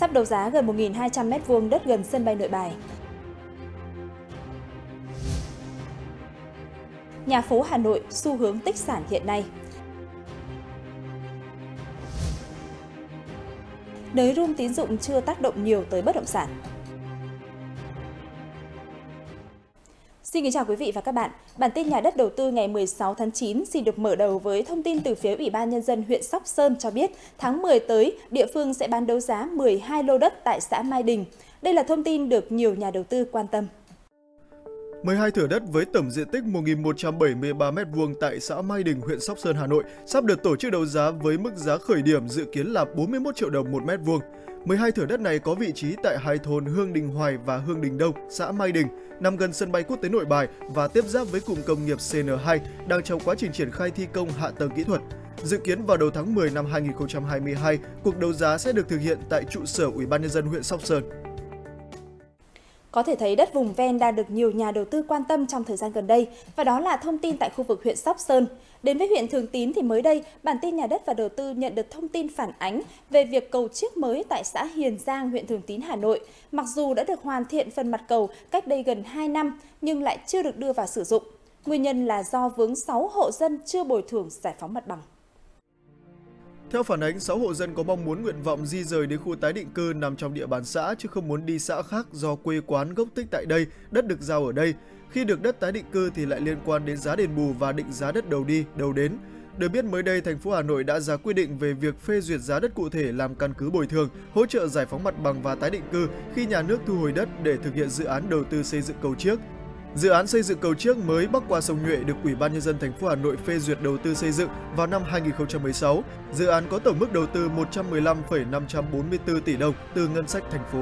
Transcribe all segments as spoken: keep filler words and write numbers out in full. sắp đấu giá gần một nghìn hai trăm mét vuông đất gần sân bay Nội Bài. Nhà phố Hà Nội xu hướng tích sản hiện nay. Nới room tín dụng chưa tác động nhiều tới bất động sản. Xin kính chào quý vị và các bạn. Bản tin Nhà đất đầu tư ngày mười sáu tháng chín xin được mở đầu với thông tin từ phía Ủy ban Nhân dân huyện Sóc Sơn cho biết tháng mười tới, địa phương sẽ bán đấu giá mười hai lô đất tại xã Mai Đình. Đây là thông tin được nhiều nhà đầu tư quan tâm. mười hai thửa đất với tổng diện tích một nghìn một trăm bảy mươi ba mét vuông tại xã Mai Đình, huyện Sóc Sơn, Hà Nội sắp được tổ chức đấu giá với mức giá khởi điểm dự kiến là bốn mươi mốt triệu đồng một mét vuông. mười hai thửa đất này có vị trí tại hai thôn Hương Đình Hoài và Hương Đình Đông, xã Mai Đình, nằm gần sân bay quốc tế Nội Bài và tiếp giáp với cụm công nghiệp C N hai đang trong quá trình triển khai thi công hạ tầng kỹ thuật. Dự kiến vào đầu tháng mười năm hai nghìn không trăm hai mươi hai, cuộc đấu giá sẽ được thực hiện tại trụ sở Ủy ban Nhân dân huyện Sóc Sơn. Có thể thấy đất vùng ven đang được nhiều nhà đầu tư quan tâm trong thời gian gần đây, và đó là thông tin tại khu vực huyện Sóc Sơn. Đến với huyện Thường Tín thì mới đây, bản tin Nhà đất và đầu tư nhận được thông tin phản ánh về việc cầu chiếc mới tại xã Hiền Giang, huyện Thường Tín, Hà Nội. Mặc dù đã được hoàn thiện phần mặt cầu cách đây gần hai năm nhưng lại chưa được đưa vào sử dụng. Nguyên nhân là do vướng sáu hộ dân chưa bồi thường giải phóng mặt bằng. Theo phản ánh, sáu hộ dân có mong muốn nguyện vọng di rời đến khu tái định cư nằm trong địa bàn xã chứ không muốn đi xã khác do quê quán gốc tích tại đây, đất được giao ở đây. Khi được đất tái định cư thì lại liên quan đến giá đền bù và định giá đất đầu đi, đầu đến. Được biết mới đây, thành phố Hà Nội đã ra quyết định về việc phê duyệt giá đất cụ thể làm căn cứ bồi thường, hỗ trợ giải phóng mặt bằng và tái định cư khi nhà nước thu hồi đất để thực hiện dự án đầu tư xây dựng cầu chiếc. Dự án xây dựng cầu chiếc mới bắc qua sông Nhuệ được Ủy ban Nhân dân thành phố Hà Nội phê duyệt đầu tư xây dựng vào năm hai nghìn không trăm mười sáu. Dự án có tổng mức đầu tư một trăm mười lăm phẩy năm trăm bốn mươi tư tỷ đồng từ ngân sách thành phố.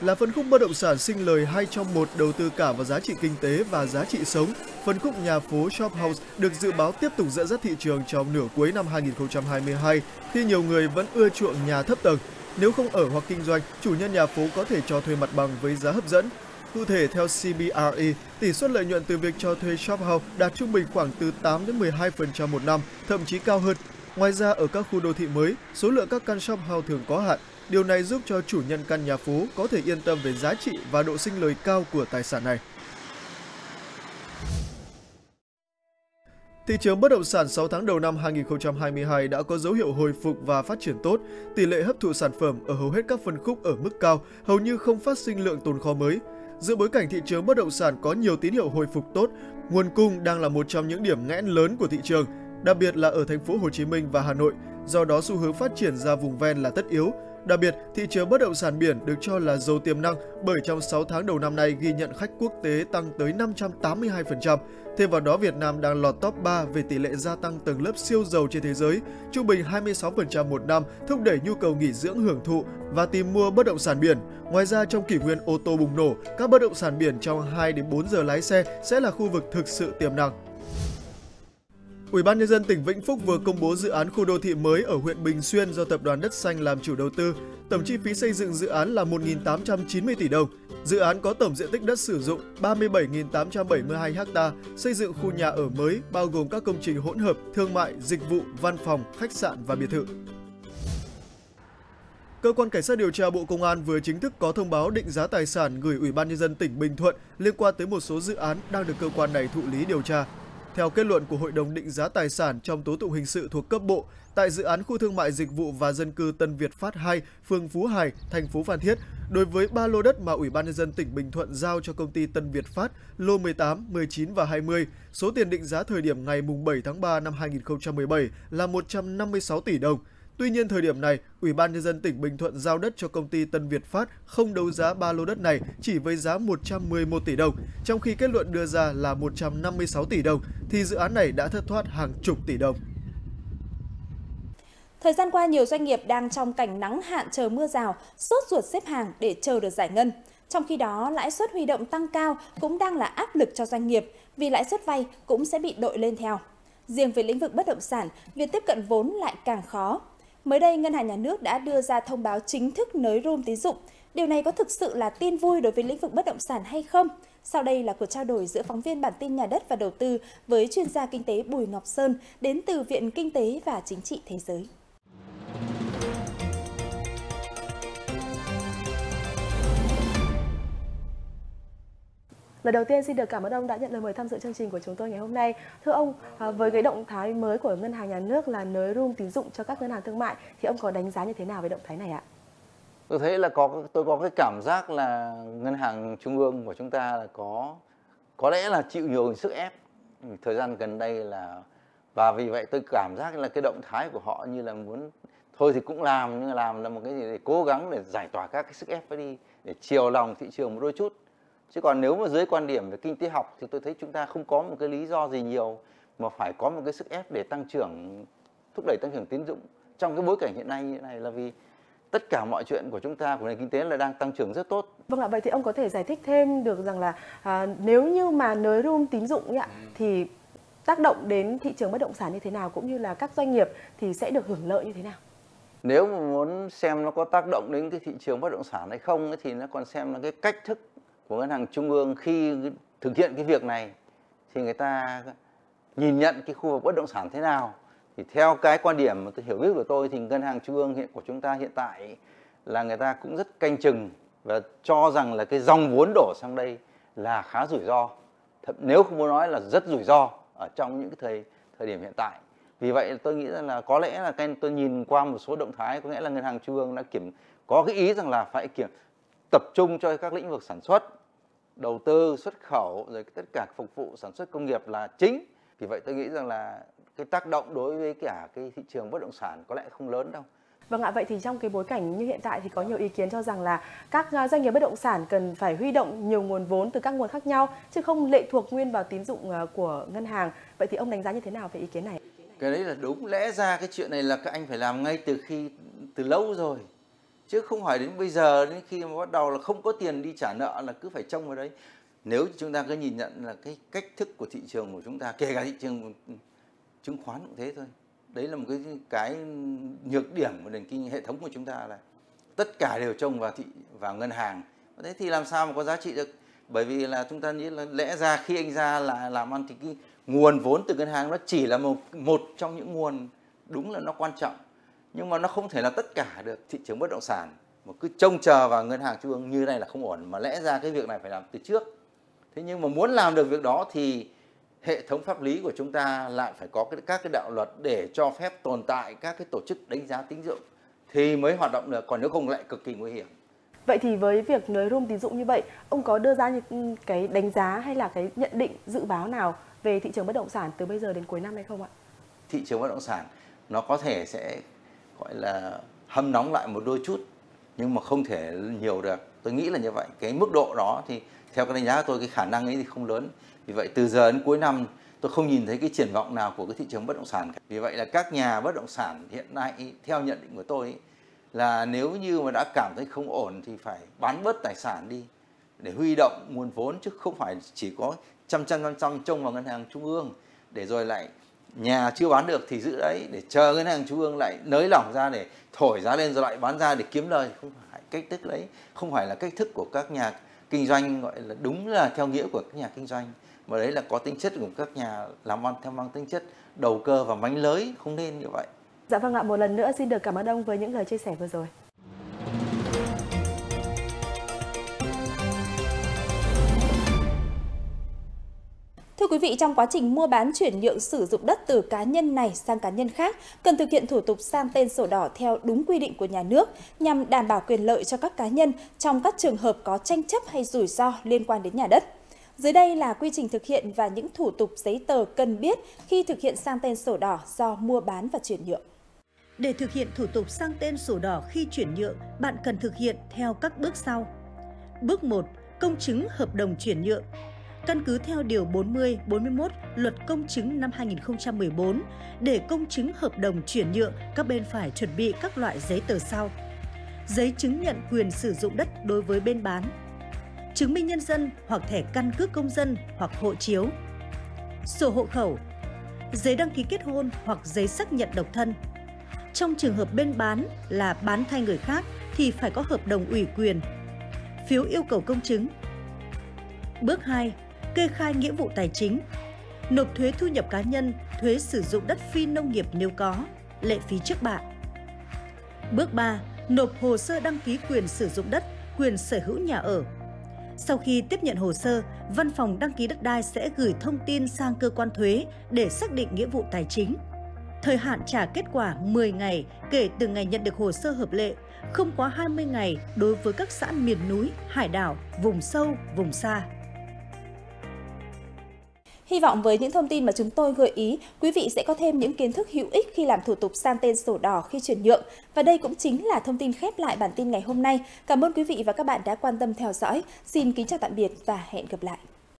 Là phân khúc bất động sản sinh lời hai trong một đầu tư cả vào giá trị kinh tế và giá trị sống, phân khúc nhà phố Shop House được dự báo tiếp tục dẫn dắt thị trường trong nửa cuối năm hai nghìn không trăm hai mươi hai khi nhiều người vẫn ưa chuộng nhà thấp tầng. Nếu không ở hoặc kinh doanh, chủ nhân nhà phố có thể cho thuê mặt bằng với giá hấp dẫn. Cụ thể, theo C B R E, tỷ suất lợi nhuận từ việc cho thuê shop house đạt trung bình khoảng từ tám đến mười hai phần trăm một năm, thậm chí cao hơn. Ngoài ra, ở các khu đô thị mới, số lượng các căn shop house thường có hạn. Điều này giúp cho chủ nhân căn nhà phố có thể yên tâm về giá trị và độ sinh lời cao của tài sản này. Thị trường bất động sản sáu tháng đầu năm hai nghìn không trăm hai mươi hai đã có dấu hiệu hồi phục và phát triển tốt, tỷ lệ hấp thụ sản phẩm ở hầu hết các phân khúc ở mức cao, hầu như không phát sinh lượng tồn kho mới. Giữa bối cảnh thị trường bất động sản có nhiều tín hiệu hồi phục tốt, nguồn cung đang là một trong những điểm nghẽn lớn của thị trường, đặc biệt là ở thành phố Hồ Chí Minh và Hà Nội, do đó xu hướng phát triển ra vùng ven là tất yếu. Đặc biệt, thị trường bất động sản biển được cho là giàu tiềm năng bởi trong sáu tháng đầu năm nay ghi nhận khách quốc tế tăng tới năm trăm tám mươi hai phần trăm. Thêm vào đó, Việt Nam đang lọt top ba về tỷ lệ gia tăng tầng lớp siêu giàu trên thế giới, trung bình hai mươi sáu phần trăm một năm, thúc đẩy nhu cầu nghỉ dưỡng hưởng thụ và tìm mua bất động sản biển. Ngoài ra, trong kỷ nguyên ô tô bùng nổ, các bất động sản biển trong hai đến bốn giờ lái xe sẽ là khu vực thực sự tiềm năng. Ủy ban Nhân dân tỉnh Vĩnh Phúc vừa công bố dự án khu đô thị mới ở huyện Bình Xuyên do Tập đoàn Đất Xanh làm chủ đầu tư. Tổng chi phí xây dựng dự án là một nghìn tám trăm chín mươi tỷ đồng. Dự án có tổng diện tích đất sử dụng ba mươi bảy nghìn tám trăm bảy mươi hai héc ta, xây dựng khu nhà ở mới bao gồm các công trình hỗn hợp, thương mại, dịch vụ, văn phòng, khách sạn và biệt thự. Cơ quan Cảnh sát điều tra Bộ Công an vừa chính thức có thông báo định giá tài sản gửi Ủy ban Nhân dân tỉnh Bình Thuận liên quan tới một số dự án đang được cơ quan này thụ lý điều tra. Theo kết luận của Hội đồng định giá tài sản trong tố tụng hình sự thuộc cấp bộ, tại dự án khu thương mại dịch vụ và dân cư Tân Việt Phát hai, phường Phú Hải, thành phố Phan Thiết, đối với ba lô đất mà Ủy ban Nhân dân tỉnh Bình Thuận giao cho công ty Tân Việt Phát, lô mười tám, mười chín và hai mươi, số tiền định giá thời điểm ngày bảy tháng ba năm hai nghìn không trăm mười bảy là một trăm năm mươi sáu tỷ đồng. Tuy nhiên, thời điểm này, Ủy ban Nhân dân tỉnh Bình Thuận giao đất cho công ty Tân Việt Phát không đấu giá ba lô đất này chỉ với giá một trăm mười một tỷ đồng, trong khi kết luận đưa ra là một trăm năm mươi sáu tỷ đồng, thì dự án này đã thất thoát hàng chục tỷ đồng. Thời gian qua, nhiều doanh nghiệp đang trong cảnh nắng hạn chờ mưa rào, sốt ruột xếp hàng để chờ được giải ngân. Trong khi đó, lãi suất huy động tăng cao cũng đang là áp lực cho doanh nghiệp, vì lãi suất vay cũng sẽ bị đội lên theo. Riêng về lĩnh vực bất động sản, việc tiếp cận vốn lại càng khó. Mới đây, Ngân hàng Nhà nước đã đưa ra thông báo chính thức nới room tín dụng. Điều này có thực sự là tin vui đối với lĩnh vực bất động sản hay không? Sau đây là cuộc trao đổi giữa phóng viên bản tin Nhà đất và Đầu tư với chuyên gia kinh tế Bùi Ngọc Sơn đến từ Viện Kinh tế và Chính trị Thế giới. Lời đầu tiên xin được cảm ơn ông đã nhận lời mời tham dự chương trình của chúng tôi ngày hôm nay. Thưa ông, với cái động thái mới của Ngân hàng Nhà nước là nới room tín dụng cho các ngân hàng thương mại thì ông có đánh giá như thế nào về động thái này ạ? Tôi thấy là có tôi có cái cảm giác là ngân hàng trung ương của chúng ta là có có lẽ là chịu nhiều sức ép thời gian gần đây, là và vì vậy tôi cảm giác là cái động thái của họ như là muốn thôi thì cũng làm, nhưng làm là một cái gì để cố gắng để giải tỏa các cái sức ép ấy đi, để chiều lòng thị trường một đôi chút. Chứ còn nếu mà dưới quan điểm về kinh tế học thì tôi thấy chúng ta không có một cái lý do gì nhiều mà phải có một cái sức ép để tăng trưởng, thúc đẩy tăng trưởng tín dụng trong cái bối cảnh hiện nay như thế này, là vì tất cả mọi chuyện của chúng ta, của nền kinh tế là đang tăng trưởng rất tốt. Vâng ạ, vậy thì ông có thể giải thích thêm được rằng là à, nếu như mà nới room tín dụng ạ, thì tác động đến thị trường bất động sản như thế nào, cũng như là các doanh nghiệp thì sẽ được hưởng lợi như thế nào? Nếu mà muốn xem nó có tác động đến cái thị trường bất động sản hay không ấy, thì nó còn xem là cái cách thức của ngân hàng trung ương khi thực hiện cái việc này thì người ta nhìn nhận cái khu vực bất động sản thế nào. Thì theo cái quan điểm mà tôi hiểu biết của tôi thì ngân hàng trung ương hiện của chúng ta hiện tại là người ta cũng rất canh chừng và cho rằng là cái dòng vốn đổ sang đây là khá rủi ro, thậm nếu không muốn nói là rất rủi ro ở trong những cái thời thời điểm hiện tại. Vì vậy tôi nghĩ rằng là có lẽ là cái tôi nhìn qua một số động thái, có nghĩa là ngân hàng trung ương đã kiểm có cái ý rằng là phải kiểm tập trung cho các lĩnh vực sản xuất, đầu tư, xuất khẩu, rồi tất cả phục vụ sản xuất công nghiệp là chính. Vì vậy tôi nghĩ rằng là cái tác động đối với cả cái thị trường bất động sản có lẽ không lớn đâu. Vâng ạ, vậy thì trong cái bối cảnh như hiện tại thì có nhiều ý kiến cho rằng là các doanh nghiệp bất động sản cần phải huy động nhiều nguồn vốn từ các nguồn khác nhau chứ không lệ thuộc nguyên vào tín dụng của ngân hàng. Vậy thì ông đánh giá như thế nào về ý kiến này? Cái đấy là đúng, lẽ ra cái chuyện này là các anh phải làm ngay từ khi từ lâu rồi, chứ không phải đến bây giờ, đến khi mà bắt đầu là không có tiền đi trả nợ là cứ phải trông vào đấy. Nếu chúng ta cứ nhìn nhận là cái cách thức của thị trường của chúng ta, kể cả thị trường chứng khoán cũng thế thôi. Đấy là một cái cái nhược điểm của nền kinh hệ thống của chúng ta, là tất cả đều trông vào thị vào ngân hàng. Thế thì làm sao mà có giá trị được? Bởi vì là chúng ta nghĩ là lẽ ra khi anh ra là làm ăn thì cái nguồn vốn từ ngân hàng nó chỉ là một một trong những nguồn, đúng là nó quan trọng, nhưng mà nó không thể là tất cả được. Thị trường bất động sản mà cứ trông chờ vào ngân hàng trung ương như này là không ổn, mà lẽ ra cái việc này phải làm từ trước. Thế nhưng mà muốn làm được việc đó thì hệ thống pháp lý của chúng ta lại phải có cái, các cái đạo luật để cho phép tồn tại các cái tổ chức đánh giá tín dụng thì mới hoạt động được, còn nếu không lại cực kỳ nguy hiểm. Vậy thì với việc nới room tín dụng như vậy, ông có đưa ra những cái đánh giá hay là cái nhận định dự báo nào về thị trường bất động sản từ bây giờ đến cuối năm hay không ạ? Thị trường bất động sản nó có thể sẽ gọi là hâm nóng lại một đôi chút, nhưng mà không thể nhiều được. Tôi nghĩ là như vậy, cái mức độ đó thì theo cái đánh giá của tôi, cái khả năng ấy thì không lớn. Vì vậy từ giờ đến cuối năm tôi không nhìn thấy cái triển vọng nào của cái thị trường bất động sản cả. Vì vậy là các nhà bất động sản hiện nay theo nhận định của tôi ấy, là nếu như mà đã cảm thấy không ổn thì phải bán bớt tài sản đi để huy động nguồn vốn, chứ không phải chỉ có chăm chăm chăm chăm trông vào ngân hàng trung ương để rồi lại nhà chưa bán được thì giữ đấy để chờ ngân hàng trung ương lại nới lỏng ra để thổi giá lên rồi lại bán ra để kiếm lời. Không phải cách thức đấy, không phải là cách thức của các nhà kinh doanh, gọi là đúng là theo nghĩa của các nhà kinh doanh, mà đấy là có tính chất của các nhà làm ăn theo mang tính chất đầu cơ và mánh lới, không nên như vậy. Dạ vâng ạ, một lần nữa xin được cảm ơn ông với những lời chia sẻ vừa rồi. Thưa quý vị, trong quá trình mua bán chuyển nhượng sử dụng đất từ cá nhân này sang cá nhân khác, cần thực hiện thủ tục sang tên sổ đỏ theo đúng quy định của nhà nước nhằm đảm bảo quyền lợi cho các cá nhân trong các trường hợp có tranh chấp hay rủi ro liên quan đến nhà đất. Dưới đây là quy trình thực hiện và những thủ tục giấy tờ cần biết khi thực hiện sang tên sổ đỏ do mua bán và chuyển nhượng. Để thực hiện thủ tục sang tên sổ đỏ khi chuyển nhượng, bạn cần thực hiện theo các bước sau. Bước một. Công chứng hợp đồng chuyển nhượng. Căn cứ theo Điều bốn mươi, bốn mươi mốt Luật Công chứng năm hai nghìn không trăm mười bốn, để công chứng hợp đồng chuyển nhượng, các bên phải chuẩn bị các loại giấy tờ sau. Giấy chứng nhận quyền sử dụng đất đối với bên bán, chứng minh nhân dân hoặc thẻ căn cước công dân hoặc hộ chiếu, sổ hộ khẩu, giấy đăng ký kết hôn hoặc giấy xác nhận độc thân. Trong trường hợp bên bán là bán thay người khác thì phải có hợp đồng ủy quyền, phiếu yêu cầu công chứng. Bước hai. Kê khai nghĩa vụ tài chính. Nộp thuế thu nhập cá nhân, thuế sử dụng đất phi nông nghiệp nếu có, lệ phí trước bạ. Bước ba. Nộp hồ sơ đăng ký quyền sử dụng đất, quyền sở hữu nhà ở. Sau khi tiếp nhận hồ sơ, Văn phòng đăng ký đất đai sẽ gửi thông tin sang cơ quan thuế để xác định nghĩa vụ tài chính. Thời hạn trả kết quả mười ngày kể từ ngày nhận được hồ sơ hợp lệ, không quá hai mươi ngày đối với các xã miền núi, hải đảo, vùng sâu, vùng xa. Hy vọng với những thông tin mà chúng tôi gợi ý, quý vị sẽ có thêm những kiến thức hữu ích khi làm thủ tục sang tên sổ đỏ khi chuyển nhượng. Và đây cũng chính là thông tin khép lại bản tin ngày hôm nay. Cảm ơn quý vị và các bạn đã quan tâm theo dõi. Xin kính chào tạm biệt và hẹn gặp lại.